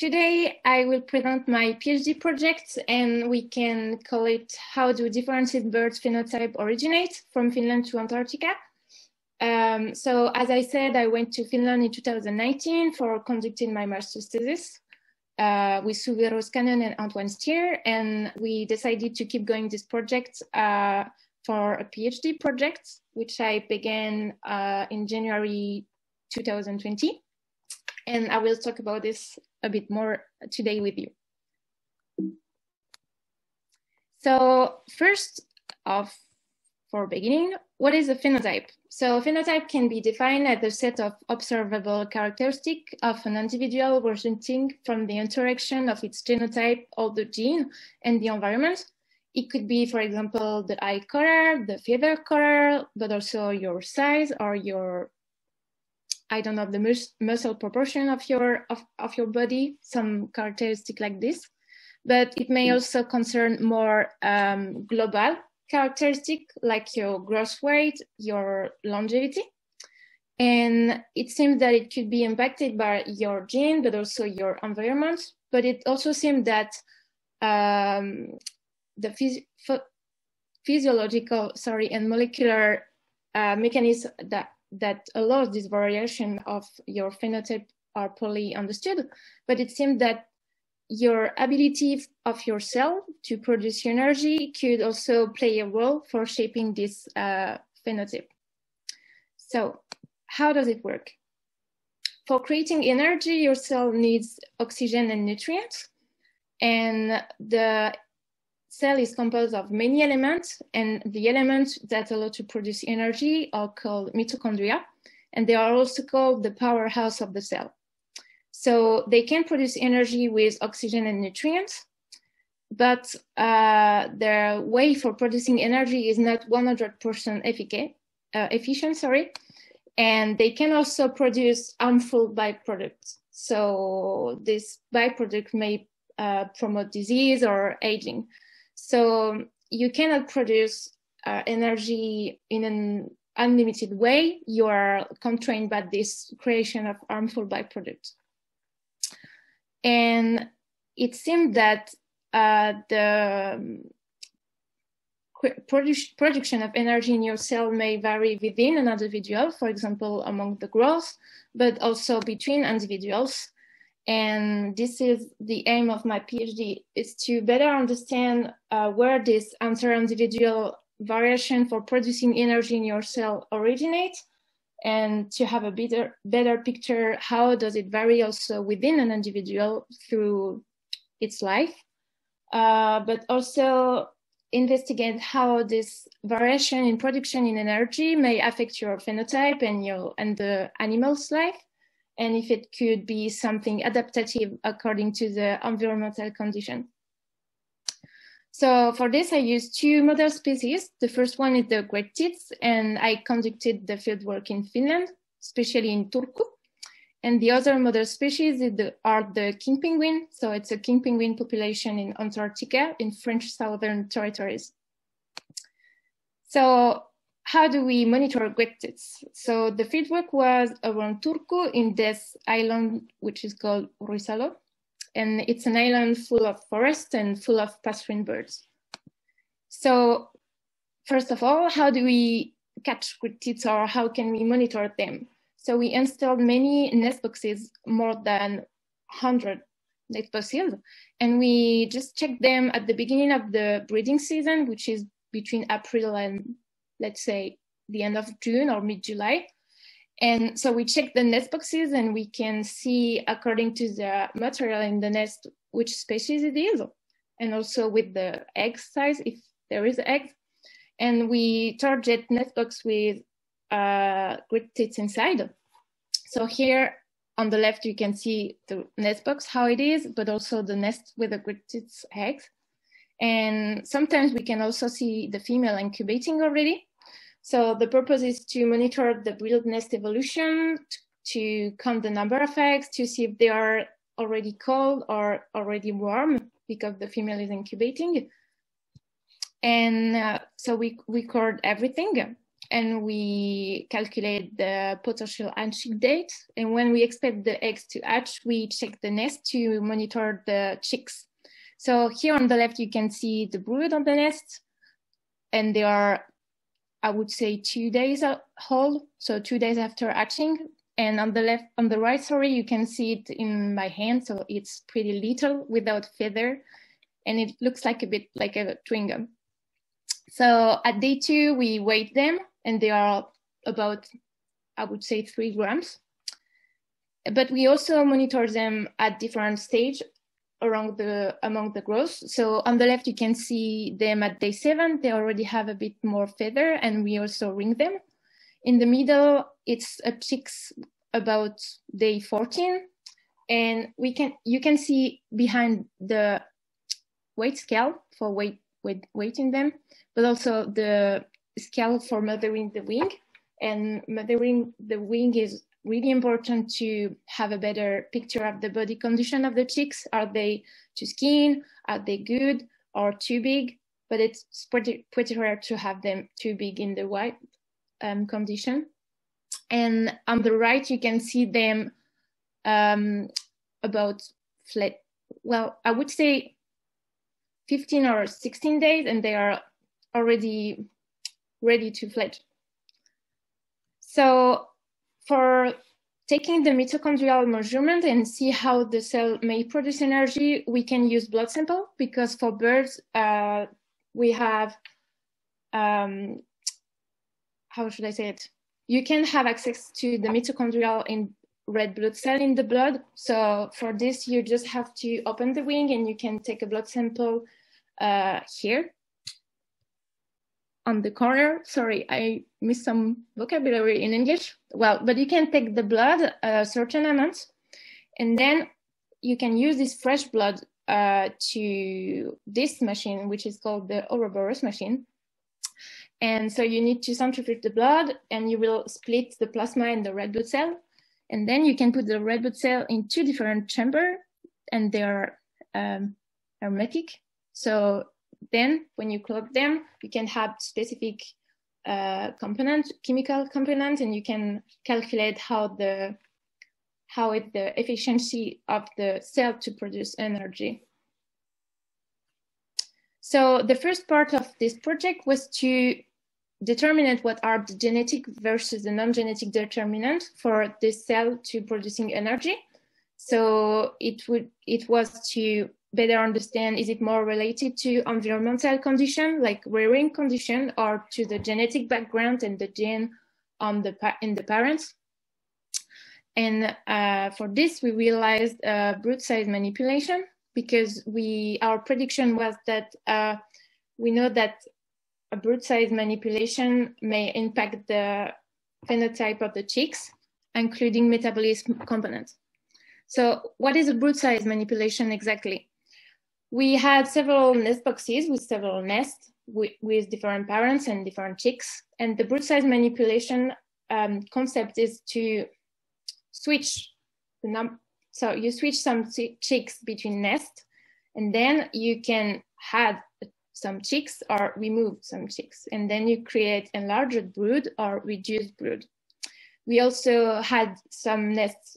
Today, I will present my PhD project, and we can call it How Do Differentiated Birds Phenotype Originate from Finland to Antarctica? So as I said, I went to Finland in 2019 for conducting my master's thesis with Suvi Roscanon and Antoine Stier, and we decided to keep going this project for a PhD project, which I began in January 2020. And I will talk about this a bit more today with you. So first off, for beginning, what is a phenotype? So a phenotype can be defined as a set of observable characteristics of an individual resulting from the interaction of its genotype or the gene and the environment. It could be, for example, the eye color, the feather color, but also your size or your, I don't know, the muscle proportion of your body, some characteristic like this. But it may also concern more global characteristic like your gross weight, your longevity. And it seems that it could be impacted by your gene, but also your environment. But it also seems that the physiological, and molecular mechanism that allows this variation of your phenotype are poorly understood, but it seems that your ability of your cell to produce energy could also play a role for shaping this phenotype. So how does it work? For creating energy, your cell needs oxygen and nutrients, and the cell is composed of many elements, and the elements that allow to produce energy are called mitochondria, and they are also called the powerhouse of the cell. So they can produce energy with oxygen and nutrients, but their way for producing energy is not 100% efficient, and they can also produce harmful byproducts. So this byproduct may promote disease or aging. So you cannot produce energy in an unlimited way. You are constrained by this creation of harmful byproducts. And it seems that the production of energy in your cell may vary within an individual, for example, among the growth, but also between individuals. And this is the aim of my PhD, is to better understand where this inter-individual variation for producing energy in your cell originates, and to have a better picture how does it vary also within an individual through its life, but also investigate how this variation in production in energy may affect your phenotype and the animal's life, and if it could be something adaptative according to the environmental condition. So for this, I used two model species. The first one is the great tits, and I conducted the fieldwork in Finland, especially in Turku. And the other model species is are the king penguin. So it's a king penguin population in Antarctica in French Southern Territories. So how do we monitor great tits? So the fieldwork was around Turku in this island, which is called Ruissalo. And it's an island full of forest and full of passerine birds. So first of all, how do we catch great tits, or how can we monitor them? So we installed many nest boxes, more than 100 nest boxes, and we just checked them at the beginning of the breeding season, which is between April and, let's say, the end of June or mid-July. And so we check the nest boxes, and we can see, according to the material in the nest, which species it is, and also with the egg size, if there is eggs. And we target nest box with great tits inside. So here on the left, you can see the nest box, how it is, but also the nest with the great tits eggs. And sometimes we can also see the female incubating already. So the purpose is to monitor the breed nest evolution, to count the number of eggs, to see if they are already cold or already warm, because the female is incubating. And so we record everything. and we calculate the potential hatching date. And when we expect the eggs to hatch, we check the nest to monitor the chicks. So here on the left, you can see the brood on the nest, and they are, I would say, 2 days old, so 2 days after hatching. And on the left, on the right, sorry, you can see it in my hand, so it's pretty little without feather, and it looks like a bit like a chewing gum. So at day 2, we weigh them, and they are about, I would say, 3 grams. But we also monitor them at different stages among the growth. So on the left, you can see them at day 7. They already have a bit more feather, and we also ring them. In the middle, it's a chicks about day 14. And you can see behind the weight scale for weight in them, but also the scale for mothering the wing. And mothering the wing is really important to have a better picture of the body condition of the chicks. Are they too skinny? Are they good or too big? But it's pretty rare to have them too big in the wild condition. And on the right, you can see them about flat, well, I would say 15 or 16 days, and they are already ready to fledge. So for taking the mitochondrial measurement and see how the cell may produce energy, we can use blood sample, because for birds, we have, how should I say it? You can have access to the mitochondrial in red blood cell in the blood. So for this, you just have to open the wing and you can take a blood sample here on the corner. Sorry, I missed some vocabulary in English. Well, but you can take the blood, a certain amount, and then you can use this fresh blood to this machine, which is called the Ouroboros machine. And so you need to centrifuge the blood, and you will split the plasma and the red blood cell. And then you can put the red blood cell in 2 different chambers, and they are hermetic. So then when you close them, you can have specific chemical components, and you can calculate the efficiency of the cell to produce energy. So the first part of this project was to determine what are the genetic versus the non-genetic determinant for this cell to producing energy. So it was to better understand, is it more related to environmental condition, like rearing condition, or to the genetic background and the gene in the parents? And for this, we realized brood size manipulation, because our prediction was that we know that a brood size manipulation may impact the phenotype of the chicks, including metabolism components. So what is a brood size manipulation exactly? We had several nest boxes with several nests with different parents and different chicks. And the brood size manipulation concept is to switch the number. So you switch some chicks between nests, and then you can add some chicks or remove some chicks, and then you create enlarged brood or reduced brood. We also had some nests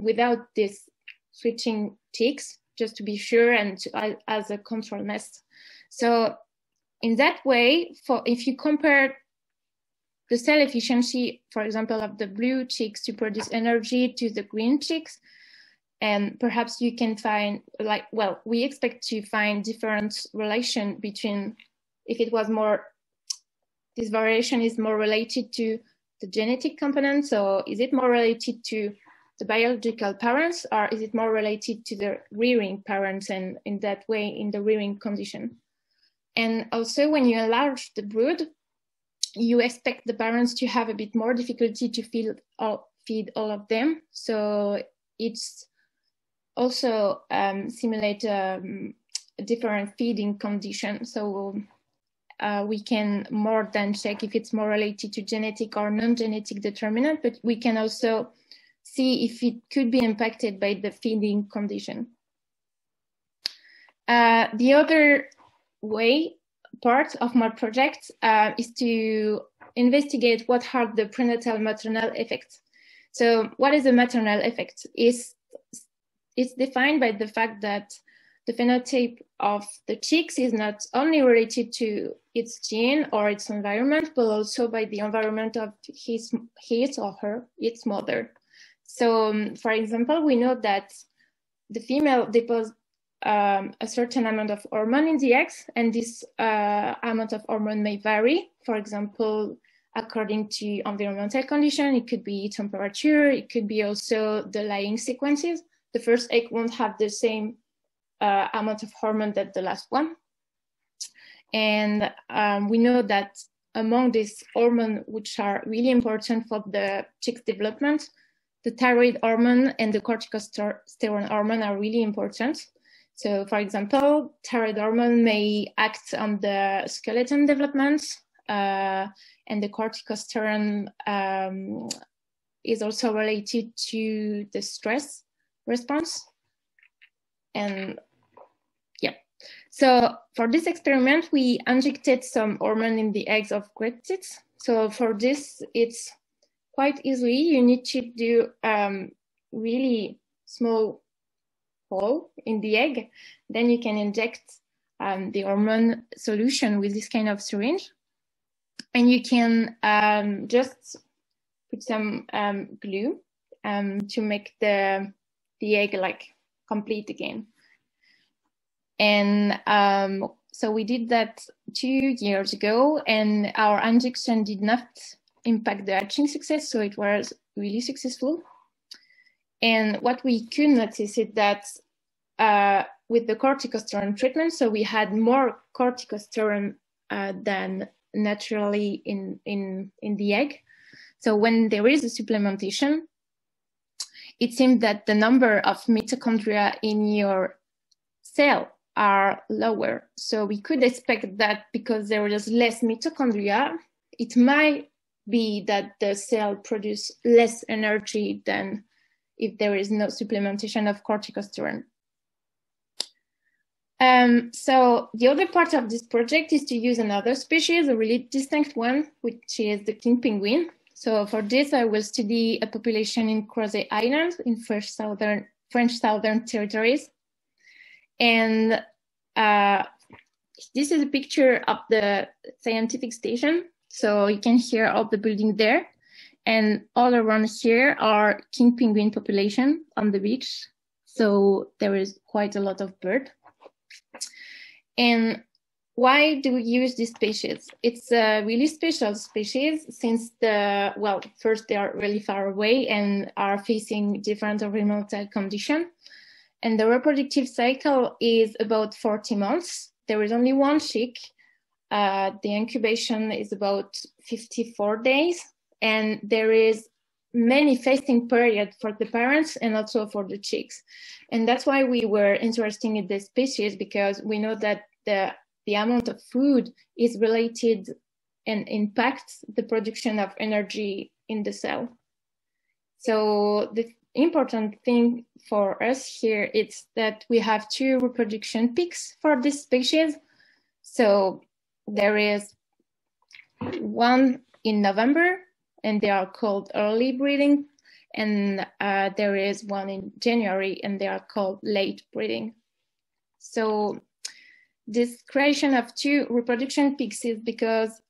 without this switching chicks, just to be sure, and as a control nest. So in that way, if you compare the cell efficiency, for example, of the blue chicks to produce energy to the green chicks, and perhaps you can find, like, well, we expect to find different relation between, if it was more, this variation is more related to the genetic component. So is it more related to the biological parents, or is it more related to the rearing parents, and in that way, in the rearing condition? And also when you enlarge the brood, you expect the parents to have a bit more difficulty to feed all of them. So it's also simulate a different feeding condition. So we can more than check if it's more related to genetic or non-genetic determinant, but we can also see if it could be impacted by the feeding condition. The other part of my project is to investigate what are the prenatal maternal effects. So what is the maternal effect? It's defined by the fact that the phenotype of the chicks is not only related to its gene or its environment, but also by the environment of its mother. So for example, we know that the female deposits a certain amount of hormone in the eggs, and this amount of hormone may vary. For example, according to environmental condition, it could be temperature, it could be also the laying sequences. The first egg won't have the same amount of hormone that the last one. And we know that among these hormones, which are really important for the chick's development, the thyroid hormone and the corticosterone hormone are really important. So for example, thyroid hormone may act on the skeleton development, and the corticosterone is also related to the stress response. And yeah, so for this experiment, we injected some hormone in the eggs of great tits. So for this, it's quite easy. You need to do really small hole in the egg. Then you can inject the hormone solution with this kind of syringe. And you can just put some glue to make the egg like complete again. And so we did that 2 years ago, and our injection did not impact the hatching success, so it was really successful. And what we could notice is that with the corticosterone treatment, so we had more corticosterone than naturally in the egg. So when there is a supplementation, it seems that the number of mitochondria in your cell are lower. So we could expect that because there is less mitochondria, it might be that the cell produces less energy than if there is no supplementation of corticosterone. So the other part of this project is to use another species, a really distinct one, which is the king penguin. So for this, I will study a population in Crozet Islands in French Southern Territories. And this is a picture of the scientific station. So you can hear all the building there. And all around here are king penguin population on the beach. So there is quite a lot of bird. And why do we use this species? It's a really special species since the, well, first they are really far away and are facing different environmental conditions. And the reproductive cycle is about 40 months. There is only one chick. The incubation is about 54 days. And there is many fasting periods for the parents and also for the chicks. And that's why we were interested in this species, because we know that the amount of food is related and impacts the production of energy in the cell. So the important thing for us here is that we have two reproduction peaks for this species. So there is one in November, and they are called early breeding, and there is one in January, and they are called late breeding. So this creation of two reproduction peaks is because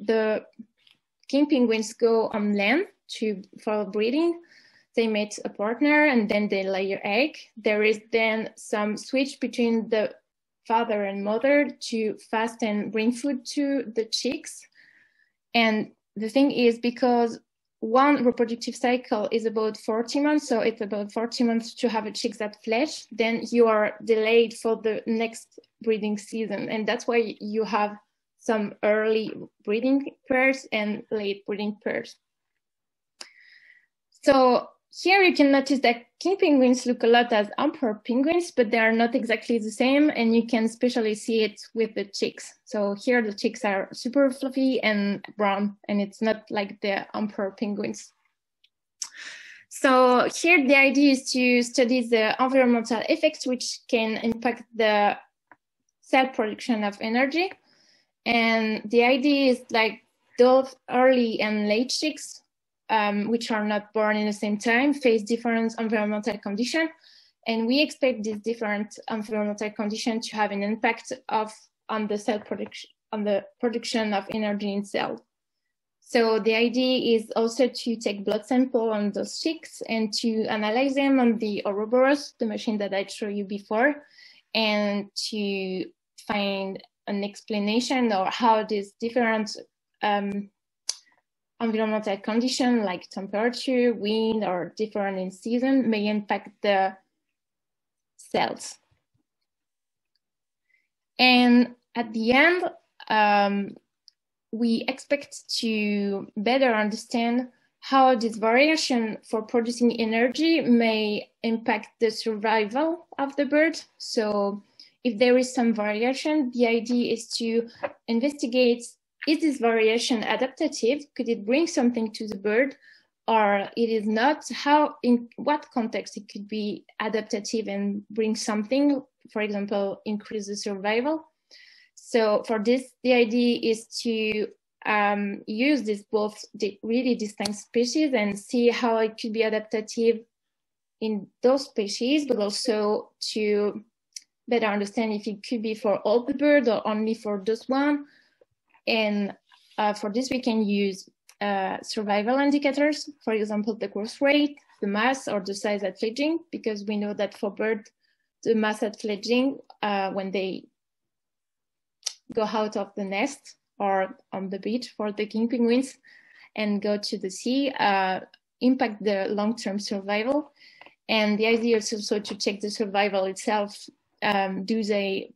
the king penguins go on land for breeding. They meet a partner and then they lay an egg. There is then some switch between the father and mother to fast and bring food to the chicks. And the thing is, because one reproductive cycle is about 40 months, so it's about 40 months to have a chick that fledges, then you are delayed for the next breeding season. And that's why you have some early breeding pairs and late breeding pairs. So here you can notice that king penguins look a lot as emperor penguins, but they are not exactly the same, and you can especially see it with the chicks. So here the chicks are super fluffy and brown, and it's not like the emperor penguins. So here the idea is to study the environmental effects which can impact the cell production of energy. And the idea is like those early and late chicks, which are not born in the same time, face different environmental conditions. And we expect these different environmental conditions to have an impact on the cell production, on the production of energy in cells. So the idea is also to take blood sample on those chicks and to analyze them on the Ouroboros, the machine that I showed you before, and to find an explanation or how these different environmental conditions like temperature, wind, or different in season may impact the cells. And at the end, we expect to better understand how this variation for producing energy may impact the survival of the bird. So if there is some variation, the idea is to investigate, is this variation adaptative? Could it bring something to the bird, or it is not? How, in what context it could be adaptative and bring something, for example, increase the survival? So for this, the idea is to use these both really distinct species and see how it could be adaptative in those species, but also to better understand if it could be for all the birds or only for this one. And for this, we can use survival indicators, for example, the growth rate, the mass, or the size at fledging, because we know that for birds, the mass at fledging, when they go out of the nest or on the beach for the king penguins and go to the sea, impact the long-term survival. And the idea is also to check the survival itself. Do they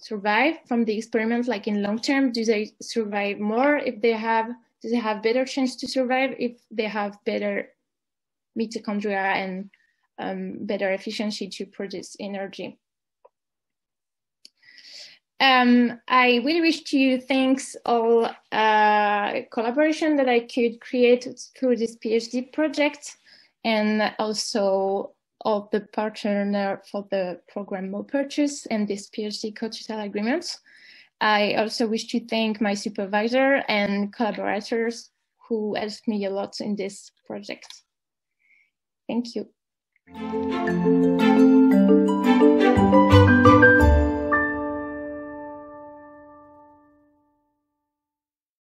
survive from the experiment, like in long-term? Do they survive more if they have, do they have better chance to survive if they have better mitochondria and better efficiency to produce energy? I really wish to thank all collaboration that I could create through this PhD project, and also all the partner for the program Mo Purchase and this PhD co-tutel agreement. I also wish to thank my supervisor and collaborators who helped me a lot in this project. Thank you.